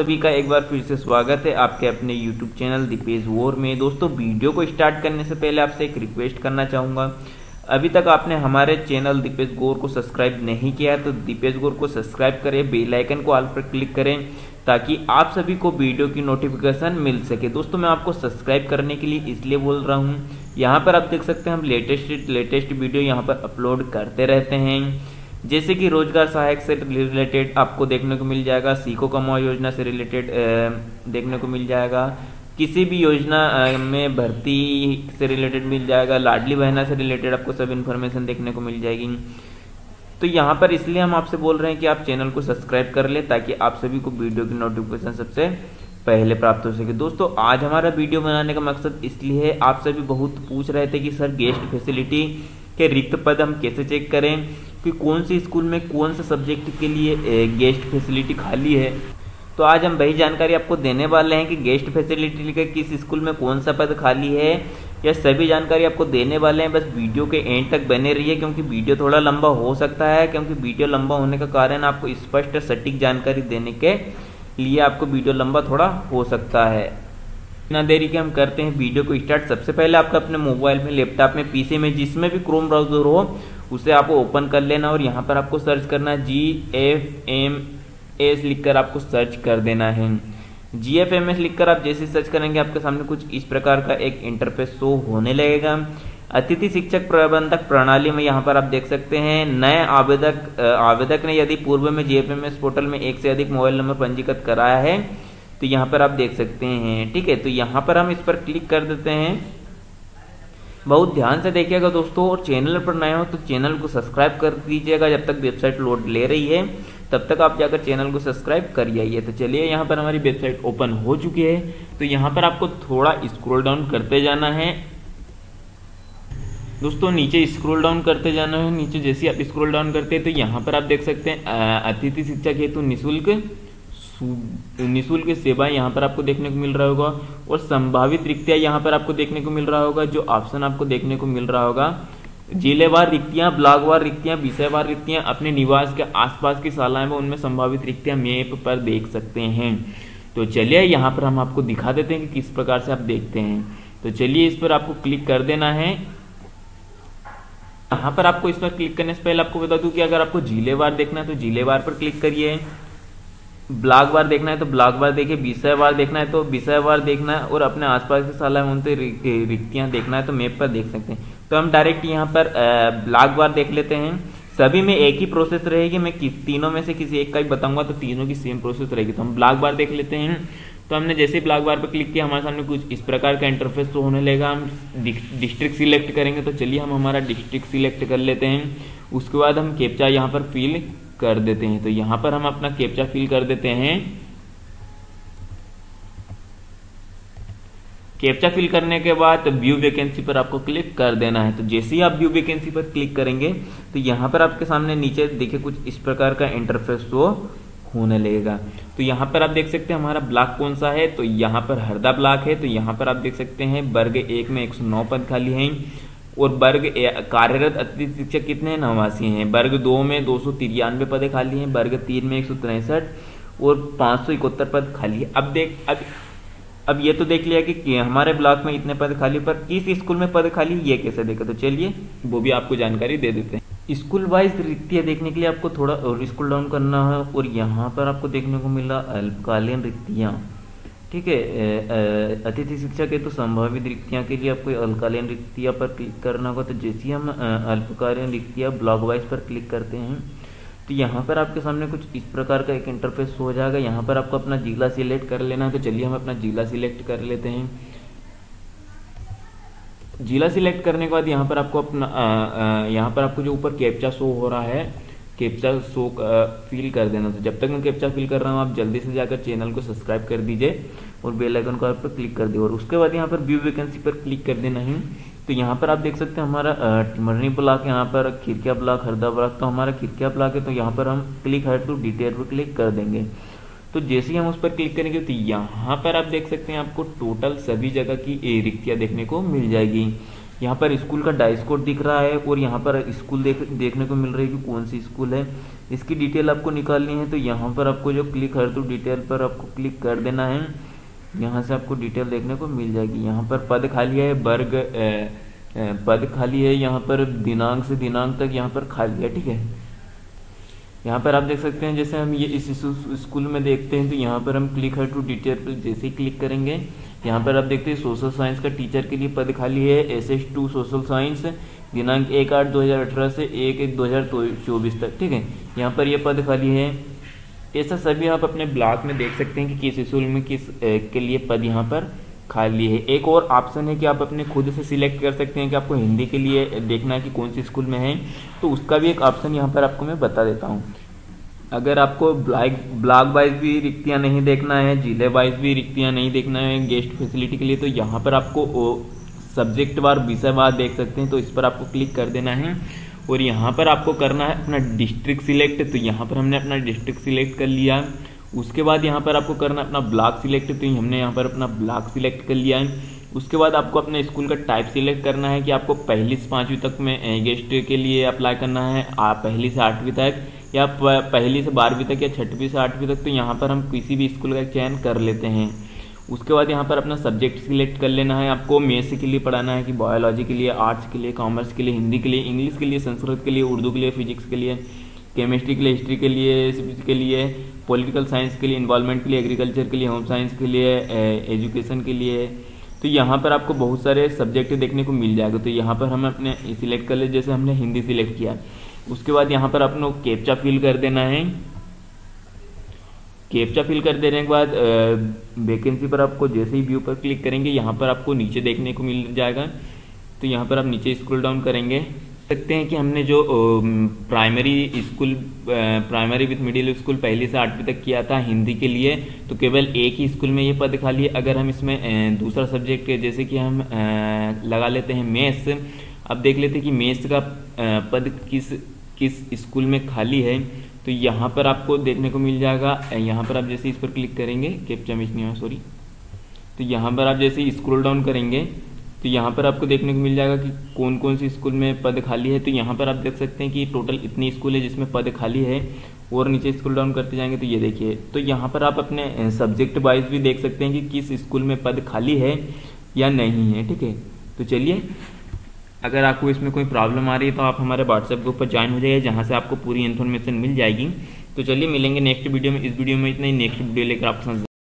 सभी का एक बार फिर से स्वागत है आपके अपने YouTube चैनल दीपेश गौर में। दोस्तों, वीडियो को स्टार्ट करने से पहले आपसे एक रिक्वेस्ट करना चाहूँगा, अभी तक आपने हमारे चैनल दीपेश गौर को सब्सक्राइब नहीं किया तो दीपेश गौर को सब्सक्राइब करें, बेल आइकन को ऑल पर क्लिक करें ताकि आप सभी को वीडियो की नोटिफिकेशन मिल सके। दोस्तों, मैं आपको सब्सक्राइब करने के लिए इसलिए बोल रहा हूँ, यहाँ पर आप देख सकते हैं हम लेटेस्ट वीडियो यहाँ पर अपलोड करते रहते हैं, जैसे कि रोजगार सहायक से रिलेटेड आपको देखने को मिल जाएगा, सीखो कमाओ योजना से रिलेटेड देखने को मिल जाएगा, किसी भी योजना में भर्ती से रिलेटेड मिल जाएगा, लाडली बहना से रिलेटेड आपको सब इन्फॉर्मेशन देखने को मिल जाएगी। तो यहाँ पर इसलिए हम आपसे बोल रहे हैं कि आप चैनल को सब्सक्राइब कर लें ताकि आप सभी को वीडियो की नोटिफिकेशन सबसे पहले प्राप्त हो सके। दोस्तों, आज हमारा वीडियो बनाने का मकसद इसलिए है, आप सभी बहुत पूछ रहे थे कि सर गेस्ट फैसिलिटी के रिक्त पद हम कैसे चेक करें कि कौन से स्कूल में कौन से सब्जेक्ट के लिए गेस्ट फैसिलिटी खाली है। तो आज हम वही जानकारी आपको देने वाले हैं कि गेस्ट फैसिलिटी के किस स्कूल में कौन सा पद खाली है, यह सभी जानकारी आपको देने वाले हैं। बस वीडियो के एंड तक बने रहिए क्योंकि वीडियो थोड़ा लंबा हो सकता है, क्योंकि वीडियो लंबा होने का कारण आपको स्पष्ट और सटीक जानकारी देने के लिए आपको वीडियो लंबा थोड़ा हो सकता है। बिना देरी के हम करते हैं वीडियो को स्टार्ट। सबसे पहले आपका अपने मोबाइल में, लैपटॉप में, पीसी में, जिसमें भी क्रोम ब्राउजर हो उसे आपको ओपन कर लेना और यहाँ पर आपको सर्च करना है GFMS लिखकर आपको सर्च कर देना है। GFMS लिखकर आप जैसे सर्च करेंगे आपके सामने कुछ इस प्रकार का एक इंटरफेस शो होने लगेगा। अतिथि शिक्षक प्रबंधक प्रणाली में यहाँ पर आप देख सकते हैं नए आवेदक ने यदि पूर्व में GFMS पोर्टल में एक से अधिक मोबाइल नंबर पंजीकृत कराया है तो यहाँ पर आप देख सकते हैं। ठीक है, तो यहाँ पर हम इस पर क्लिक कर देते हैं। बहुत ध्यान से देखिएगा दोस्तों, और चैनल पर नए हो तो चैनल को सब्सक्राइब कर दीजिएगा। जब तक वेबसाइट लोड ले रही है तब तक आप जाकर चैनल को सब्सक्राइब कर आइए। तो चलिए, यहाँ पर हमारी वेबसाइट ओपन हो चुकी है। तो यहाँ पर आपको थोड़ा स्क्रॉल डाउन करते जाना है दोस्तों, नीचे स्क्रॉल डाउन करते जाना है। नीचे जैसे आप स्क्रॉल डाउन करते हैं तो यहाँ पर आप देख सकते हैं अतिथि शिक्षक हेतु निःशुल्क सेवाएं यहाँ पर आपको देखने को मिल रहा होगा, और संभावित रिक्तियाँ यहाँ पर आपको देखने को मिल रहा होगा। जो ऑप्शन आपको देखने को मिल रहा होगा, जिलेवार रिक्तियाँ, ब्लॉकवार रिक्तियाँ, विषयवार रिक्तियाँ, अपने निवास के आसपास की शालाएं में उनमें संभावित रिक्तियाँ मैप पर देख सकते हैं। तो चलिए, यहाँ पर हम आपको दिखा देते हैं कि किस प्रकार से आप देखते हैं। तो चलिए, इस पर आपको क्लिक कर देना है। यहाँ पर आपको इस पर क्लिक करने से पहले आपको बता दूं कि अगर आपको जिलेवार देखना है तो जिलेवार पर क्लिक करिए, ब्लॉकवार देखना है तो ब्लॉकवार देखिए, विषयवार देखना है तो विषयवार देखना है, और अपने आसपास की शाला में उनसे रिक्तियाँ देखना है तो मैप पर देख सकते हैं। तो हम डायरेक्ट यहाँ पर ब्लॉकवार देख लेते हैं। सभी में एक ही प्रोसेस रहेगी, मैं तीनों में से किसी एक का ही बताऊंगा तो तीनों की सेम प्रोसेस रहेगी। तो हम ब्लॉकवार देख लेते हैं। तो हमने जैसे ब्लॉकवार पर क्लिक किया हमारे सामने कुछ इस प्रकार का इंटरफेस तो होने लगेगा। हम डिस्ट्रिक्ट सिलेक्ट करेंगे, तो चलिए हम हमारा डिस्ट्रिक्ट सिलेक्ट कर लेते हैं। उसके बाद हम कैप्चा यहाँ पर फिल कर देते हैं। तो यहाँ पर हम अपना कैप्चा फिल कर देते हैं। कैप्चा फिल करने के बाद व्यू वैकेंसी पर आपको क्लिक कर देना है। तो जैसे ही आप व्यू वैकेंसी पर क्लिक करेंगे तो यहाँ पर आपके सामने नीचे देखिए कुछ इस प्रकार का इंटरफेस शो होने लगेगा। तो यहाँ पर आप देख सकते हैं हमारा ब्लॉक कौन सा है, तो यहाँ पर हरदा ब्लॉक है। तो यहाँ पर आप देख सकते हैं वर्ग 1 में 109 पद खाली हैं, और वर्ग कार्यरत अतिथि शिक्षक कितने हैं, 89 हैं। वर्ग 2 में 293 पदे खाली हैं, वर्ग 3 में 163 और 571 पद खाली है। अब ये तो देख लिया कि हमारे ब्लॉक में इतने पद खाली, पर किस स्कूल में पद खाली ये कैसे देखा, तो चलिए वो भी आपको जानकारी दे देते हैं। स्कूल वाइज रिक्तियाँ देखने के लिए आपको थोड़ा और स्कूल डाउन करना है, और यहाँ पर आपको देखने को मिला अल्पकालीन रिक्तियाँ। ठीक है, अतिथि शिक्षक है तो संभावित रिक्तियाँ के लिए आपको अल्पकालीन रिक्तियाँ पर क्लिक करना होगा। तो जैसे ही हम अल्पकालीन रिक्तियाँ ब्लॉक वाइज पर क्लिक करते हैं तो यहाँ पर आपके सामने कुछ इस प्रकार का एक इंटरफेस हो जाएगा। यहाँ पर आपको अपना जिला सिलेक्ट कर लेना है। तो चलिए हम अपना जिला सिलेक्ट कर लेते हैं। जिला सिलेक्ट करने के बाद यहाँ पर आपको अपना यहाँ पर आपको जो ऊपर कैप्चा शो हो रहा है, कैप्चा शो फिल कर देना। तो जब तक मैं कैप्चा फिल कर रहा हूँ आप जल्दी से जाकर चैनल को सब्सक्राइब कर दीजिए और बेल आइकन को आप पर क्लिक कर दीजिए, और उसके बाद यहाँ पर व्यू वैकेंसी पर क्लिक कर देना है। तो यहाँ पर आप देख सकते हैं हमारा टिमरनी ब्लॉक, यहाँ पर खिरकिया ब्लॉक, हरदा ब्लॉक। तो हमारा खिरकिया ब्लॉक है, तो यहाँ पर हम क्लिक हर टू डिटेल पर क्लिक कर देंगे। तो जैसे ही हम उस पर क्लिक करेंगे तो यहाँ पर आप देख सकते हैं आपको टोटल सभी जगह की रिक्तियाँ देखने को मिल जाएगी। यहाँ पर स्कूल का डाइस्कोड दिख रहा है और यहाँ पर स्कूल देखने को मिल रही है कि कौन सी स्कूल है। इसकी डिटेल आपको निकालनी है तो यहाँ पर आपको जो क्लिक हर तो डिटेल पर आपको क्लिक कर देना है। यहाँ से आपको डिटेल देखने को मिल जाएगी। यहाँ पर पद खाली है, वर्ग पद खाली है, यहाँ पर दिनांक से दिनांक तक यहाँ पर खाली है। ठीक है, यहाँ पर आप देख सकते हैं जैसे हम ये इस स्कूल में देखते हैं तो यहाँ पर हम क्लिक हर टू टीचर पर जैसे ही क्लिक करेंगे यहाँ पर आप देखते हैं सोशल साइंस का टीचर के लिए पद खाली है SS2 सोशल साइंस दिनांक 1/8/2018 से 1/1/2024 तक। ठीक है, यहाँ पर ये पद खाली है। ऐसा सभी आप अपने ब्लॉक में देख सकते हैं कि किस स्कूल में किस के लिए पद यहाँ पर खाली है। एक और ऑप्शन है कि आप अपने खुद से सिलेक्ट कर सकते हैं कि आपको हिंदी के लिए देखना है कि कौन सी स्कूल में है, तो उसका भी एक ऑप्शन यहाँ पर आपको मैं बता देता हूँ। अगर आपको ब्लॉक वाइज भी रिक्तियाँ नहीं देखना है, जिले वाइज भी रिक्तियाँ नहीं देखना है गेस्ट फैसिलिटी के लिए, तो यहाँ पर आपको सब्जेक्ट वार विषय वार देख सकते हैं, तो इस पर आपको क्लिक कर देना है और यहाँ पर आपको करना है अपना डिस्ट्रिक्ट सिलेक्ट। तो यहाँ पर हमने अपना डिस्ट्रिक्ट सिलेक्ट कर लिया। उसके बाद यहाँ पर आपको करना अपना ब्लॉक सिलेक्ट, तो हमने यहाँ पर अपना ब्लॉक सिलेक्ट कर लिया है। उसके बाद आपको अपने स्कूल का टाइप सिलेक्ट करना है कि आपको 1 से 5वीं तक में गेस्ट के लिए अप्लाई करना है, 1 से 8वीं तक या 1 से 12वीं तक या 6वीं से 8वीं तक। तो यहाँ पर हम किसी भी स्कूल का चयन कर लेते हैं। उसके बाद यहाँ पर अपना सब्जेक्ट सिलेक्ट कर लेना है। आपको मैथ्स के लिए पढ़ाना है कि बायोलॉजी के लिए, आर्ट्स के लिए, कॉमर्स के लिए, हिंदी के लिए, इंग्लिश के लिए, संस्कृत के लिए, उर्दू के लिए, फिजिक्स के लिए, केमिस्ट्री के लिए, हिस्ट्री के लिए, फिजिक्स के लिए, पॉलिटिकल साइंस के लिए, इन्वायरमेंट के लिए, एग्रीकल्चर के लिए, होम साइंस के लिए, एजुकेशन के लिए। तो यहाँ पर आपको बहुत सारे सब्जेक्ट देखने को मिल जाएगा। तो यहाँ पर हम अपने सिलेक्ट कर ले, जैसे हमने हिंदी सिलेक्ट किया। उसके बाद यहाँ पर आपको कैप्चा फिल कर देना है। कैप्चा फिल कर देने के बाद वैकेंसी पर आपको जैसे ही व्यू पर क्लिक करेंगे यहाँ पर आपको नीचे देखने को मिल जाएगा। तो यहाँ पर आप नीचे स्क्रॉल डाउन करेंगे सकते हैं कि हमने जो primary school primary with middle school 1 से 8वीं तक किया था हिंदी के लिए, तो केवल एक ही स्कूल में ये पद खाली है। अगर हम इसमें दूसरा सब्जेक्ट जैसे कि हम लगा लेते हैं मैथ्स, अब देख लेते हैं कि मैथ्स का पद किस किस स्कूल में खाली है। तो यहाँ पर आपको देखने को मिल जाएगा। यहाँ पर आप जैसे इस पर क्लिक करेंगे कैप्चा मिस नहीं हुआ सॉरी तो यहाँ पर आप जैसे स्क्रॉल डाउन करेंगे तो यहाँ पर आपको देखने को मिल जाएगा कि कौन कौन सी स्कूल में पद खाली है। तो यहाँ पर आप देख सकते हैं कि टोटल इतनी स्कूल है जिसमें पद खाली है और नीचे स्क्रॉल डाउन करते जाएंगे तो ये देखिए। तो यहाँ पर आप अपने सब्जेक्ट वाइज भी देख सकते हैं कि किस स्कूल में पद खाली है या नहीं है। ठीक है, तो चलिए अगर आपको इसमें कोई प्रॉब्लम आ रही है तो आप हमारे व्हाट्सएप ग्रुप पर ज्वाइन हो जाइए जहाँ से आपको पूरी इन्फॉर्मेशन मिल जाएगी। तो चलिए मिलेंगे नेक्स्ट वीडियो में। इस वीडियो में इतना ही, नेक्स्ट वीडियो लेकर आपके साथ।